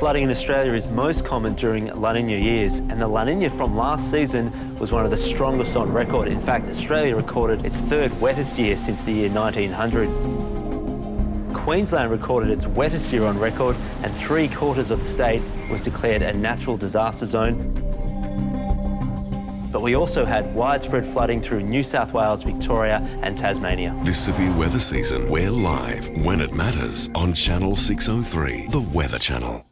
Flooding in Australia is most common during La Niña years, and the La Niña from last season was one of the strongest on record. In fact, Australia recorded its third wettest year since the year 1900. Queensland recorded its wettest year on record, and 3/4 of the state was declared a natural disaster zone. But we also had widespread flooding through New South Wales, Victoria and Tasmania. This severe weather season, we're live when it matters on Channel 603, The Weather Channel.